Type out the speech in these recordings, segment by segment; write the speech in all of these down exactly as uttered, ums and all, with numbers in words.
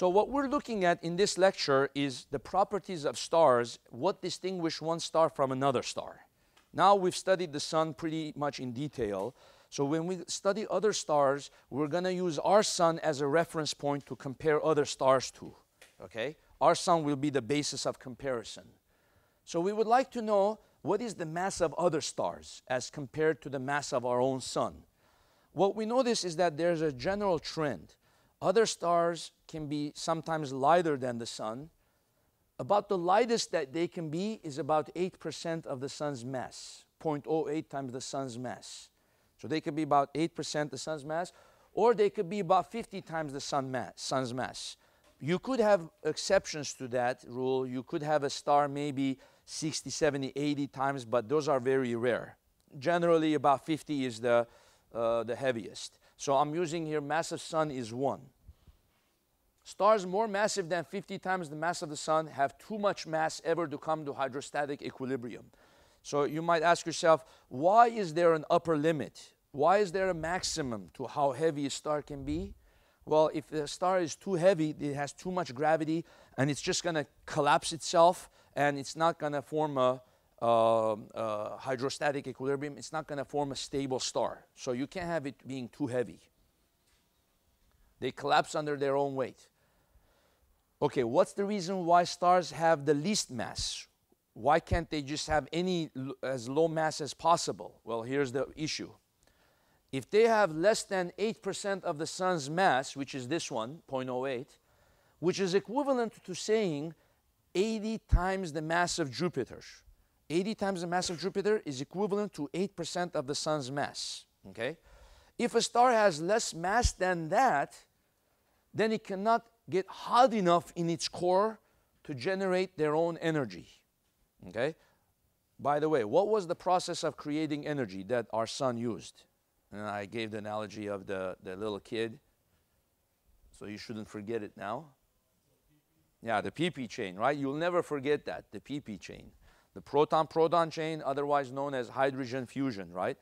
So what we're looking at in this lecture is the properties of stars, what distinguish one star from another star. Now we've studied the sun pretty much in detail. So when we study other stars, we're going to use our sun as a reference point to compare other stars to, okay? Our sun will be the basis of comparison. So we would like to know what is the mass of other stars as compared to the mass of our own sun. What we notice is that there's a general trend. Other stars can be sometimes lighter than the sun. About the lightest that they can be is about eight percent of the sun's mass, zero point zero eight times the sun's mass. So they could be about eight percent the sun's mass, or they could be about fifty times the sun mass, sun's mass. You could have exceptions to that rule. You could have a star maybe sixty, seventy, eighty times, but those are very rare. Generally, about fifty is the, uh, the heaviest. So I'm using here massive sun is one. Stars more massive than fifty times the mass of the sun have too much mass ever to come to hydrostatic equilibrium. So you might ask yourself, why is there an upper limit? Why is there a maximum to how heavy a star can be? Well, if the star is too heavy, it has too much gravity, and it's just going to collapse itself, and it's not going to form a, a, a hydrostatic equilibrium. It's not going to form a stable star. So you can't have it being too heavy. They collapse under their own weight. Okay, what's the reason why stars have the least mass? Why can't they just have any as low mass as possible? Well, here's the issue. If they have less than eight percent of the sun's mass, which is this one, zero point zero eight, which is equivalent to saying eighty times the mass of Jupiter. eighty times the mass of Jupiter is equivalent to eight percent of the sun's mass, okay? If a star has less mass than that, then it cannot get hot enough in its core to generate their own energy. Okay. By the way, what was the process of creating energy that our sun used? And I gave the analogy of the, the little kid, so you shouldn't forget it now. Yeah, the P P chain, right? You'll never forget that, the P P chain. The proton-proton chain, otherwise known as hydrogen fusion, right?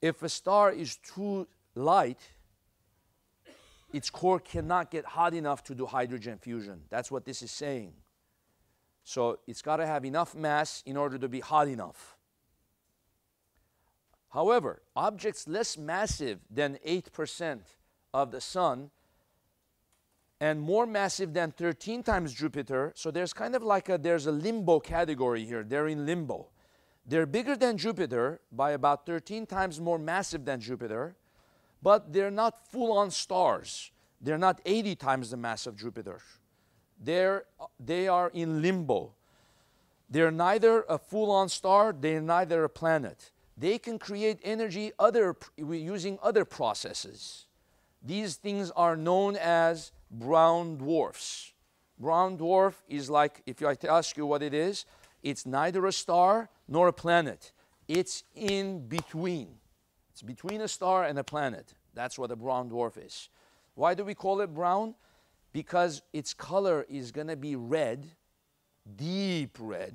If a star is too light, its core cannot get hot enough to do hydrogen fusion. That's what this is saying. So it's got to have enough mass in order to be hot enough. However, objects less massive than eight percent of the sun and more massive than thirteen times Jupiter, so there's kind of like a, there's a limbo category here. They're in limbo. They're bigger than Jupiter by about thirteen times more massive than Jupiter, but they're not full-on stars. They're not eighty times the mass of Jupiter. They're, they are in limbo. They're neither a full-on star, they're neither a planet. They can create energy other, using other processes. These things are known as brown dwarfs. Brown dwarf is like, if I ask you what it is, it's neither a star nor a planet. It's in between. It's between a star and a planet. That's what a brown dwarf is. Why do we call it brown? Because its color is going to be red, deep red,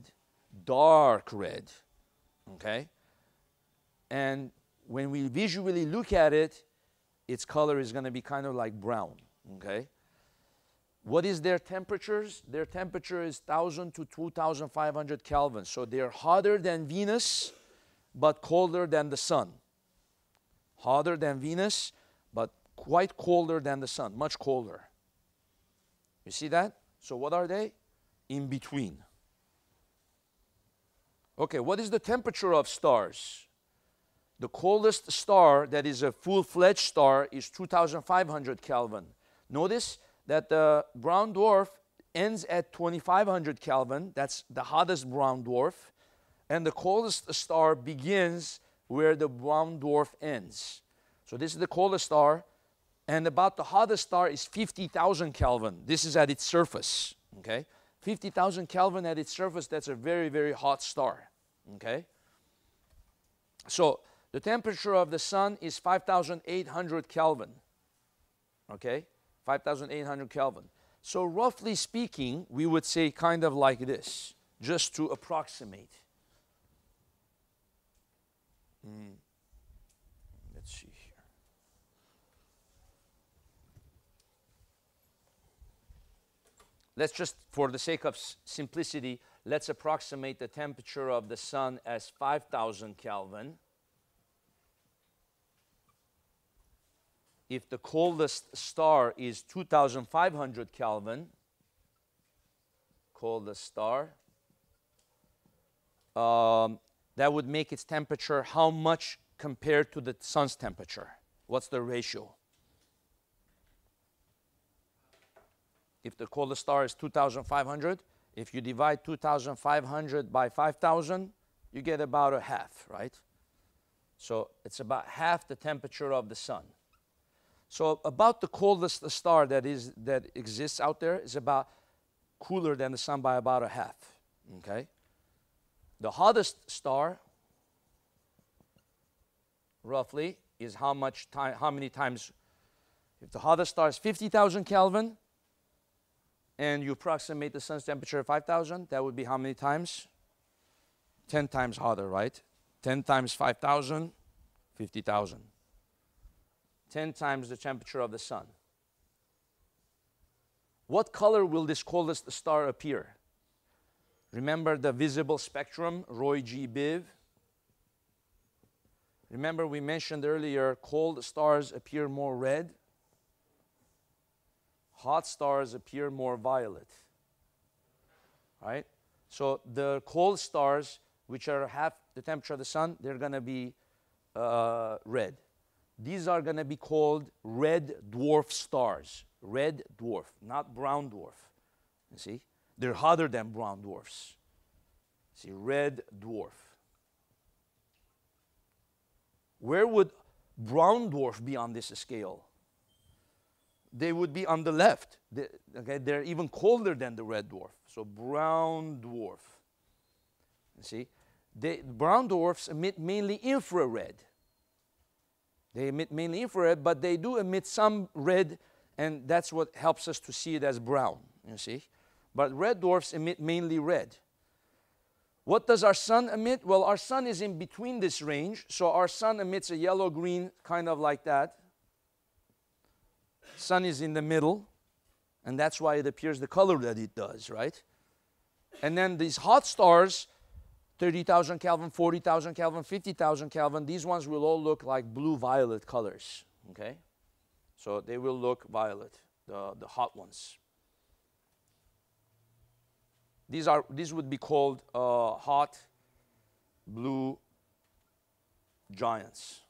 dark red, okay? And when we visually look at it, its color is going to be kind of like brown, okay? What is their temperatures? Their temperature is one thousand to two thousand five hundred Kelvin. So they're hotter than Venus, but colder than the sun. Hotter than Venus, but quite colder than the sun, much colder. You see that? So what are they? In between. Okay, what is the temperature of stars? The coldest star that is a full-fledged star is two thousand five hundred Kelvin. Notice that the brown dwarf ends at twenty-five hundred Kelvin. That's the hottest brown dwarf. And the coldest star begins where the brown dwarf ends. So this is the coldest star. And about the hottest star is fifty thousand Kelvin. This is at its surface, okay? fifty thousand Kelvin at its surface, that's a very, very hot star, okay? So the temperature of the sun is five thousand eight hundred Kelvin, okay? five thousand eight hundred Kelvin. So roughly speaking, we would say kind of like this, just to approximate. Mm. Let's see. let's just, for the sake of simplicity, let's approximate the temperature of the sun as five thousand Kelvin. If the coldest star is two thousand five hundred Kelvin, coldest star, um, that would make its temperature how much compared to the sun's temperature? What's the ratio? If the coldest star is two thousand five hundred, if you divide two thousand five hundred by five thousand, you get about a half, right? So it's about half the temperature of the sun. So about the coldest star that is that exists out there is about cooler than the sun by about a half, okay? The hottest star roughly is how much time, how many times, if the hottest star is fifty thousand Kelvin and you approximate the sun's temperature at five thousand, that would be how many times? ten times hotter, right? ten times five thousand, fifty thousand. ten times the temperature of the sun. What color will this coldest star appear? Remember the visible spectrum, Roy G. Biv? Remember we mentioned earlier, cold stars appear more red. Hot stars appear more violet. All right? So the cold stars, which are half the temperature of the sun, they're going to be uh, red. These are going to be called red dwarf stars. Red dwarf, not brown dwarf. You see? They're hotter than brown dwarfs. See, red dwarf. Where would brown dwarf be on this scale? They would be on the left. They, okay, they're even colder than the red dwarf. So brown dwarf. You see? They, brown dwarfs emit mainly infrared. They emit mainly infrared, but they do emit some red, and that's what helps us to see it as brown, you see. But red dwarfs emit mainly red. What does our sun emit? Well, our sun is in between this range, so our sun emits a yellow-green, kind of like that. Sun is in the middle, and that's why it appears the color that it does, right? And then these hot stars, thirty thousand Kelvin, forty thousand Kelvin, fifty thousand Kelvin, these ones will all look like blue-violet colors, okay? So they will look violet, the, the hot ones. These, are, these would be called uh, hot blue giants.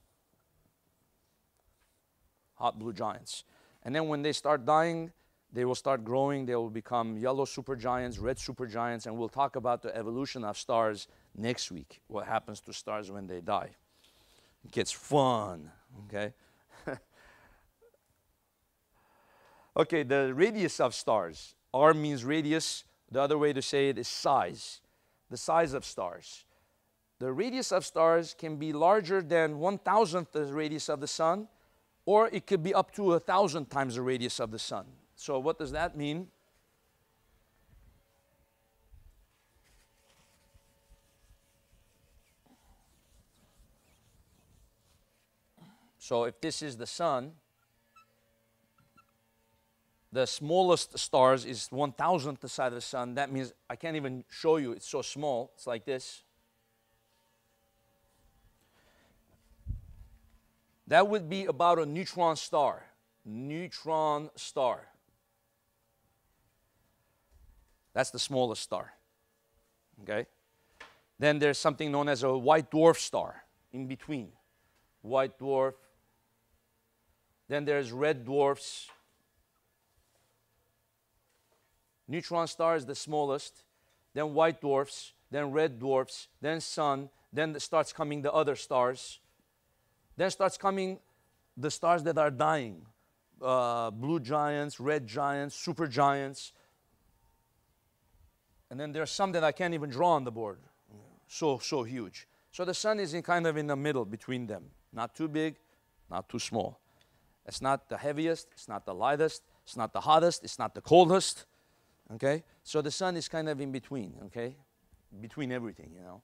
Hot blue giants. And then when they start dying, they will start growing, they will become yellow supergiants, red supergiants, and we'll talk about the evolution of stars next week, what happens to stars when they die. It gets fun, okay? Okay, the radius of stars. R means radius. The other way to say it is size, the size of stars. The radius of stars can be larger than one thousandth the radius of the sun, or it could be up to one thousand times the radius of the sun. So what does that mean? So if this is the sun, the smallest stars is one thousandth the size of the sun. That means I can't even show you. It's so small. It's like this. That would be about a neutron star. Neutron star. That's the smallest star, okay? Then there's something known as a white dwarf star in between. White dwarf. Then there's red dwarfs. Neutron star is the smallest, then white dwarfs, then red dwarfs, then sun, then the starts coming the other stars. Then starts coming the stars that are dying. Uh, blue giants, red giants, super giants. And then there's some that I can't even draw on the board. Yeah. So, so huge. So the sun is in kind of in the middle between them. Not too big, not too small. It's not the heaviest, it's not the lightest, it's not the hottest, it's not the coldest. Okay, so the sun is kind of in between, okay, between everything, you know.